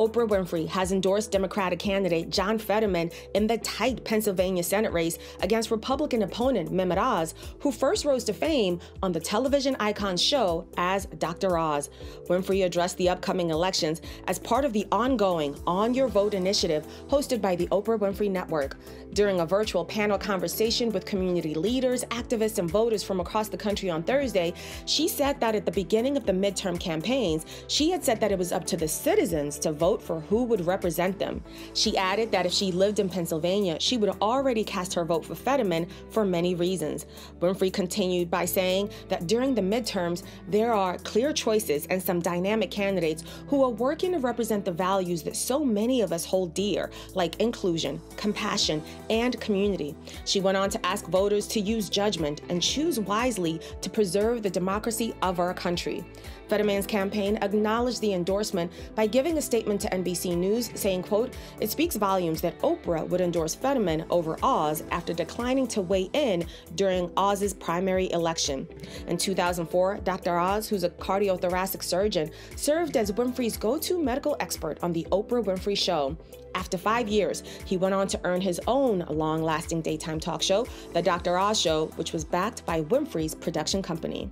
Oprah Winfrey has endorsed Democratic candidate John Fetterman in the tight Pennsylvania Senate race against Republican opponent Mehmet Oz, who first rose to fame on the television icon's show as Dr. Oz. Winfrey addressed the upcoming elections as part of the ongoing On Your Vote initiative hosted by the Oprah Winfrey Network. During a virtual panel conversation with community leaders, activists, and voters from across the country on Thursday, she said that at the beginning of the midterm campaigns, she had said that it was up to the citizens to vote for who would represent them. She added that if she lived in Pennsylvania, she would already cast her vote for Fetterman for many reasons. Winfrey continued by saying that during the midterms, there are clear choices and some dynamic candidates who are working to represent the values that so many of us hold dear, like inclusion, compassion, and community. She went on to ask voters to use judgment and choose wisely to preserve the democracy of our country. Fetterman's campaign acknowledged the endorsement by giving a statement to NBC News saying, quote, "It speaks volumes that Oprah would endorse Fetterman over Oz after declining to weigh in during Oz's primary election." In 2004, Dr. Oz, who's a cardiothoracic surgeon, served as Winfrey's go-to medical expert on The Oprah Winfrey Show. After 5 years, he went on to earn his own long-lasting daytime talk show, The Dr. Oz Show, which was backed by Winfrey's production company.